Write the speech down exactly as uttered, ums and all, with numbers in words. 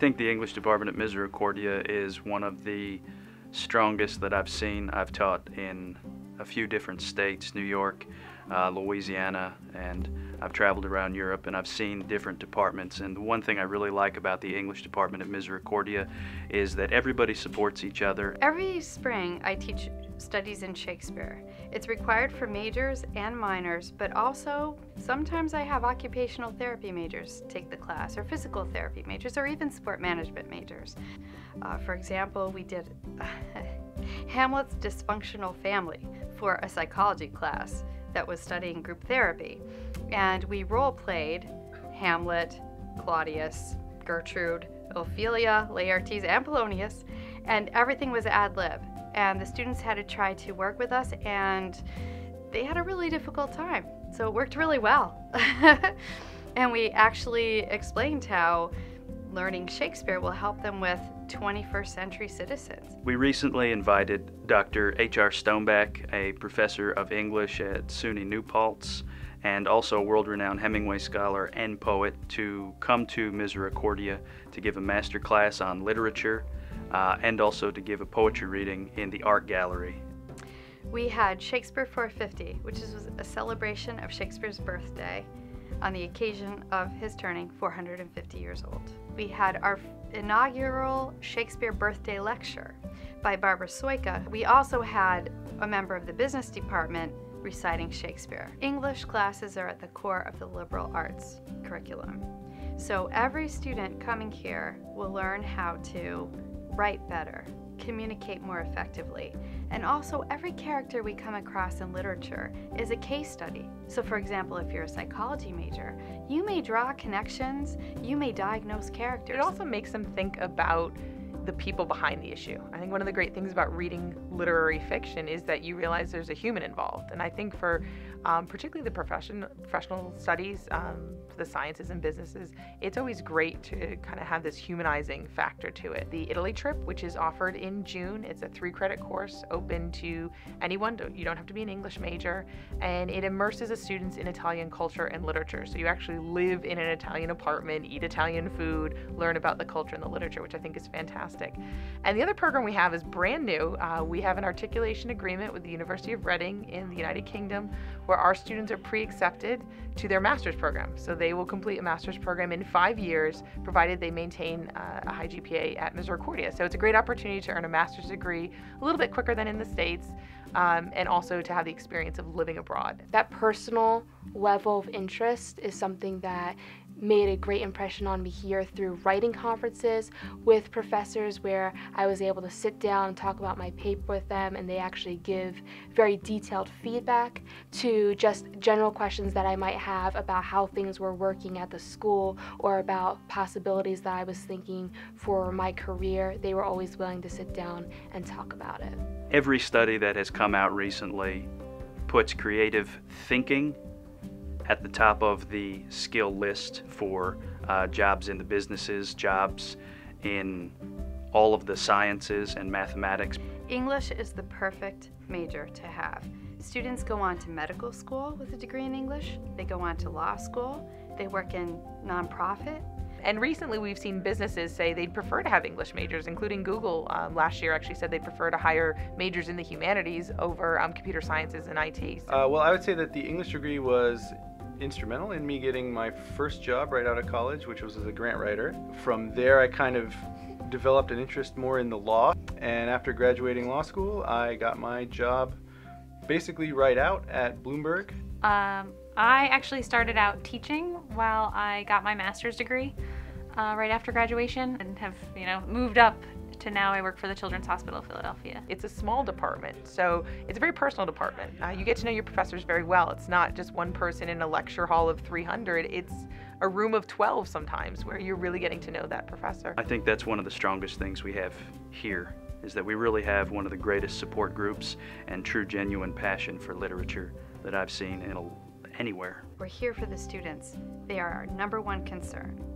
think the English department at Misericordia is one of the strongest that I've seen. I've taught in a few different states, New York, uh, Louisiana, and I've traveled around Europe, and I've seen different departments. And the one thing I really like about the English department at Misericordia is that everybody supports each other. Every spring I teach studies in Shakespeare. It's required for majors and minors, but also sometimes I have occupational therapy majors take the class, or physical therapy majors, or even sport management majors. Uh, for example, we did Hamlet's Dysfunctional Family for a psychology class that was studying group therapy. And we role played Hamlet, Claudius, Gertrude, Ophelia, Laertes, and Polonius, and everything was ad lib. And the students had to try to work with us, and they had a really difficult time. So it worked really well. And we actually explained how learning Shakespeare will help them with twenty-first century citizens. We recently invited Doctor H R Stoneback, a professor of English at SUNY New Paltz, and also a world-renowned Hemingway scholar and poet, to come to Misericordia to give a master class on literature, uh, and also to give a poetry reading in the art gallery. We had Shakespeare four fifty, which is a celebration of Shakespeare's birthday on the occasion of his turning four hundred fifty years old. We had our inaugural Shakespeare birthday lecture by Barbara Soika. We also had a member of the business department reciting Shakespeare. English classes are at the core of the liberal arts curriculum. So every student coming here will learn how to write better, communicate more effectively, and also every character we come across in literature is a case study. So for example, if you're a psychology major, you may draw connections, you may diagnose characters. It also makes them think about the people behind the issue. I think one of the great things about reading literary fiction is that you realize there's a human involved. And I think for um, particularly the profession, professional studies, um, the sciences and businesses, it's always great to kind of have this humanizing factor to it. The Italy trip, which is offered in June, it's a three credit course open to anyone. You don't have to be an English major, and it immerses the students in Italian culture and literature. So you actually live in an Italian apartment, eat Italian food, learn about the culture and the literature, which I think is fantastic. And the other program we have is brand new. Uh, we have an articulation agreement with the University of Reading in the United Kingdom, where our students are pre-accepted to their master's program. So they will complete a master's program in five years, provided they maintain uh, a high G P A at Misericordia. So it's a great opportunity to earn a master's degree a little bit quicker than in the States, um, and also to have the experience of living abroad. That personal level of interest is something that made a great impression on me here through writing conferences with professors, where I was able to sit down and talk about my paper with them, and they actually give very detailed feedback to just general questions that I might have about how things were working at the school or about possibilities that I was thinking for my career. They were always willing to sit down and talk about it. Every study that has come out recently puts creative thinking at the top of the skill list for uh, jobs in the businesses, jobs in all of the sciences and mathematics. English is the perfect major to have. Students go on to medical school with a degree in English, they go on to law school, they work in nonprofit. And recently we've seen businesses say they'd prefer to have English majors, including Google um, last year actually said they'd prefer to hire majors in the humanities over um, computer sciences and I T. So. Uh, well, I would say that the English degree was instrumental in me getting my first job right out of college, which was as a grant writer. From there I kind of developed an interest more in the law, and after graduating law school I got my job basically right out at Bloomberg. Um, I actually started out teaching while I got my master's degree uh, right after graduation, and have, you know, moved up to now I work for the Children's Hospital of Philadelphia. It's a small department, so it's a very personal department. Uh, you get to know your professors very well. It's not just one person in a lecture hall of three hundred, it's a room of twelve sometimes where you're really getting to know that professor. I think that's one of the strongest things we have here, is that we really have one of the greatest support groups and true, genuine passion for literature that I've seen in a, anywhere. We're here for the students. They are our number one concern.